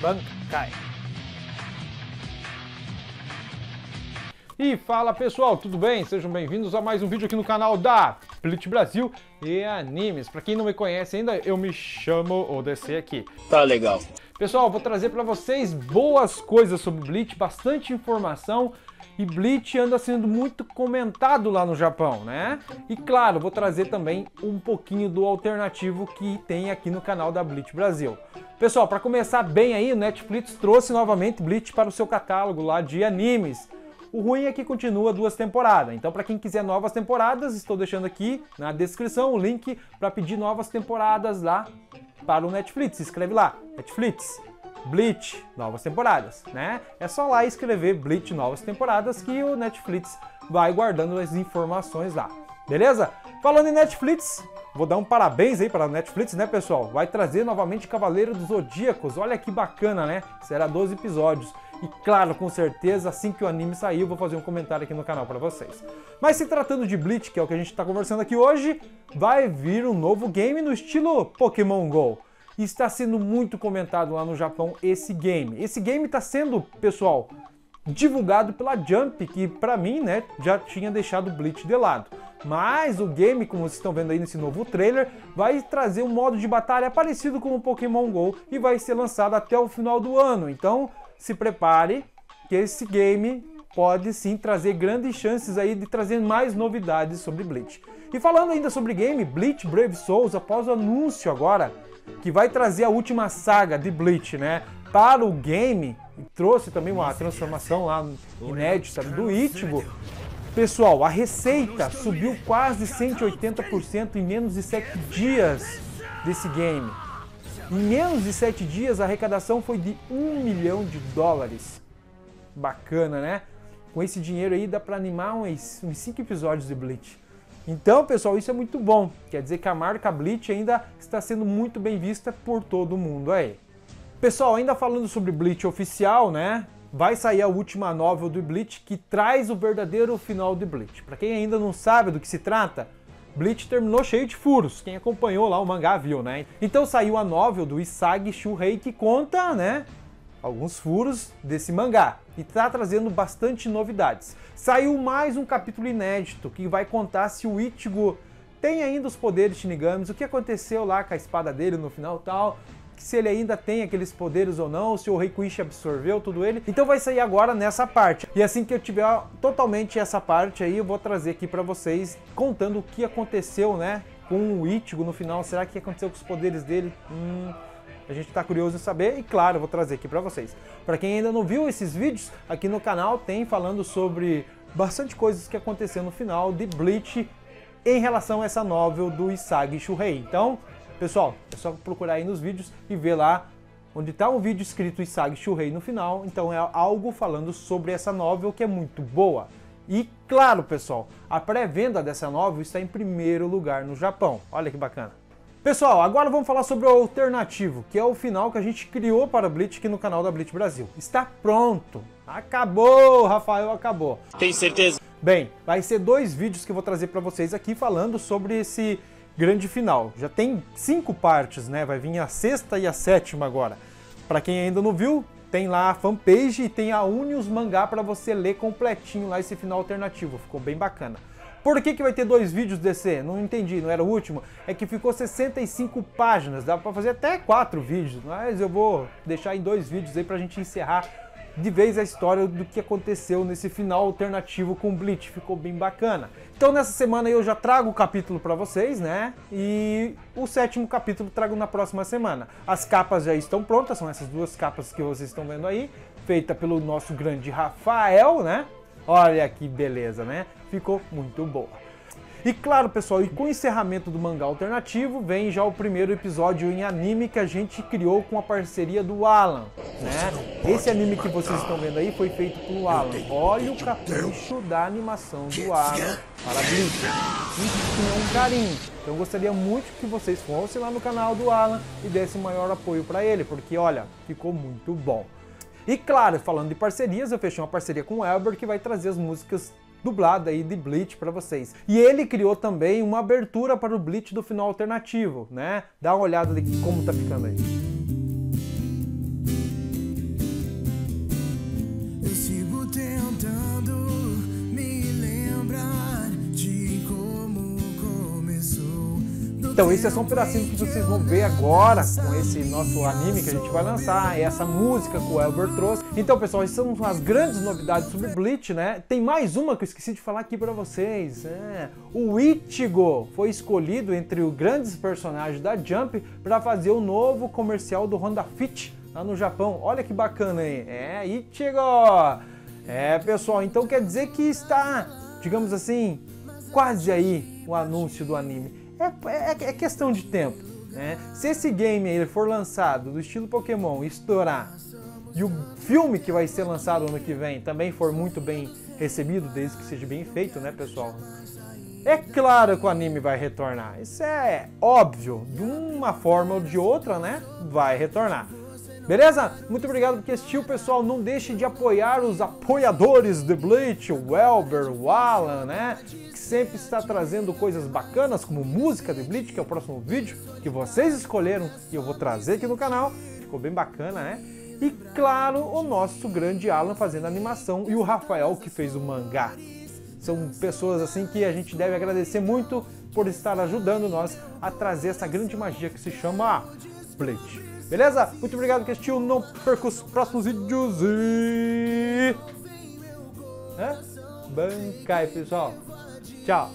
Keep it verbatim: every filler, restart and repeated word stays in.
Bankai. E fala pessoal, tudo bem? Sejam bem-vindos a mais um vídeo aqui no canal da Bleach Brasil e Animes. Pra quem não me conhece ainda, eu me chamo O D C aqui. Tá legal. Pessoal, vou trazer pra vocês boas coisas sobre Bleach, bastante informação. E Bleach anda sendo muito comentado lá no Japão, né? E claro, vou trazer também um pouquinho do alternativo que tem aqui no canal da Bleach Brasil. Pessoal, para começar bem aí, o Netflix trouxe novamente Bleach para o seu catálogo lá de animes. O ruim é que continua duas temporadas, então para quem quiser novas temporadas, estou deixando aqui na descrição o link para pedir novas temporadas lá para o Netflix. Se inscreve lá, Netflix. Bleach, novas temporadas, né? É só lá escrever Bleach, novas temporadas, que o Netflix vai guardando as informações lá, beleza? Falando em Netflix, vou dar um parabéns aí para a Netflix, né, pessoal? Vai trazer novamente Cavaleiro dos Zodíacos, olha que bacana, né? Será doze episódios. E claro, com certeza, assim que o anime sair, eu vou fazer um comentário aqui no canal para vocês. Mas se tratando de Bleach, que é o que a gente está conversando aqui hoje, vai vir um novo game no estilo Pokémon GO. E está sendo muito comentado lá no Japão esse game. Esse game está sendo, pessoal, divulgado pela Jump, que pra mim, né, já tinha deixado o Bleach de lado. Mas o game, como vocês estão vendo aí nesse novo trailer, vai trazer um modo de batalha parecido com o Pokémon GO e vai ser lançado até o final do ano. Então, se prepare que esse game pode sim trazer grandes chances aí de trazer mais novidades sobre Bleach. E falando ainda sobre game, Bleach Brave Souls, após o anúncio agora, que vai trazer a última saga de Bleach, né, para o game, e trouxe também uma transformação lá inédita do Ichigo. Pessoal, a receita subiu quase cento e oitenta por cento em menos de sete dias desse game. Em menos de sete dias a arrecadação foi de um milhão de dólares. Bacana, né? Com esse dinheiro aí dá para animar uns cinco episódios de Bleach. Então, pessoal, isso é muito bom. Quer dizer que a marca Bleach ainda está sendo muito bem vista por todo mundo aí. Pessoal, ainda falando sobre Bleach oficial, né? Vai sair a última novel do Bleach, que traz o verdadeiro final de Bleach. Para quem ainda não sabe do que se trata, Bleach terminou cheio de furos. Quem acompanhou lá o mangá viu, né? Então saiu a novel do Isagi Shuhei, que conta, né, alguns furos desse mangá, e está trazendo bastante novidades. Saiu mais um capítulo inédito que vai contar se o Ichigo tem ainda os poderes Shinigamis, o que aconteceu lá com a espada dele no final tal, se ele ainda tem aqueles poderes ou não, se o Rei Quincy absorveu tudo ele. Então vai sair agora nessa parte. E assim que eu tiver totalmente essa parte aí, eu vou trazer aqui para vocês contando o que aconteceu, né, com o Ichigo no final. Será que aconteceu com os poderes dele? Hum... A gente está curioso em saber e, claro, eu vou trazer aqui para vocês. Para quem ainda não viu esses vídeos, aqui no canal tem falando sobre bastante coisas que aconteceu no final de Bleach em relação a essa novel do Isagi Shuhei. Então, pessoal, é só procurar aí nos vídeos e ver lá onde está um vídeo escrito Isagi Shuhei no final. Então é algo falando sobre essa novel que é muito boa. E, claro, pessoal, a pré-venda dessa novel está em primeiro lugar no Japão. Olha que bacana. Pessoal, agora vamos falar sobre o alternativo, que é o final que a gente criou para Bleach aqui no canal da Bleach Brasil. Está pronto! Acabou, Rafael, acabou. Tem certeza? Bem, vai ser dois vídeos que eu vou trazer para vocês aqui falando sobre esse grande final. Já tem cinco partes, né? Vai vir a sexta e a sétima agora. Para quem ainda não viu, tem lá a fanpage e tem a Unius Mangá para você ler completinho lá esse final alternativo. Ficou bem bacana. Por que que vai ter dois vídeos D C? Não entendi, não era o último. É que ficou sessenta e cinco páginas, dá pra fazer até quatro vídeos, mas eu vou deixar em dois vídeos aí pra gente encerrar de vez a história do que aconteceu nesse final alternativo com Bleach. Ficou bem bacana. Então nessa semana eu já trago o capítulo pra vocês, né? E o sétimo capítulo trago na próxima semana. As capas já estão prontas, são essas duas capas que vocês estão vendo aí, feita pelo nosso grande Rafael, né? Olha que beleza, né? Ficou muito boa. E claro, pessoal, e com o encerramento do mangá alternativo, vem já o primeiro episódio em anime que a gente criou com a parceria do Alan, né? Esse anime que vocês estão vendo aí foi feito pelo Alan. Olha o capricho da animação do Alan para Bleach. Isso tinha um carinho. Então eu gostaria muito que vocês fossem lá no canal do Alan e dessem maior apoio para ele, porque olha, ficou muito bom. E claro, falando de parcerias, eu fechei uma parceria com o Elber, que vai trazer as músicas dublada aí de Bleach para vocês. E ele criou também uma abertura para o Bleach do final alternativo, né? Dá uma olhada de como tá ficando aí. Eu sigo tentando me lembrar de como começou. Então esse é só um pedacinho que vocês vão ver agora com esse nosso anime que a gente vai lançar, essa música que o Elber trouxe. Então pessoal, essas são as grandes novidades sobre Bleach, né? Tem mais uma que eu esqueci de falar aqui pra vocês, é. O Ichigo foi escolhido entre os grandes personagens da Jump para fazer o novo comercial do Honda Fit lá no Japão. Olha que bacana, hein? É, Ichigo! É pessoal, então quer dizer que está, digamos assim, quase aí o anúncio do anime. É, é, é questão de tempo, né? Se esse game aí for lançado do estilo Pokémon e estourar, e o filme que vai ser lançado ano que vem também for muito bem recebido, desde que seja bem feito, né, pessoal? É claro que o anime vai retornar. Isso é óbvio. De uma forma ou de outra, né? Vai retornar. Beleza? Muito obrigado por assistir, pessoal. Não deixe de apoiar os apoiadores de Bleach, o Elber, o Alan, né? Que sempre está trazendo coisas bacanas, como música de Bleach, que é o próximo vídeo que vocês escolheram e eu vou trazer aqui no canal. Ficou bem bacana, né? E claro, o nosso grande Alan fazendo animação e o Rafael que fez o mangá. São pessoas assim que a gente deve agradecer muito por estar ajudando nós a trazer essa grande magia que se chama Bleach. Beleza? Muito obrigado que assistiu, não perca os próximos vídeos e... Hã? Bankai, pessoal. Tchau.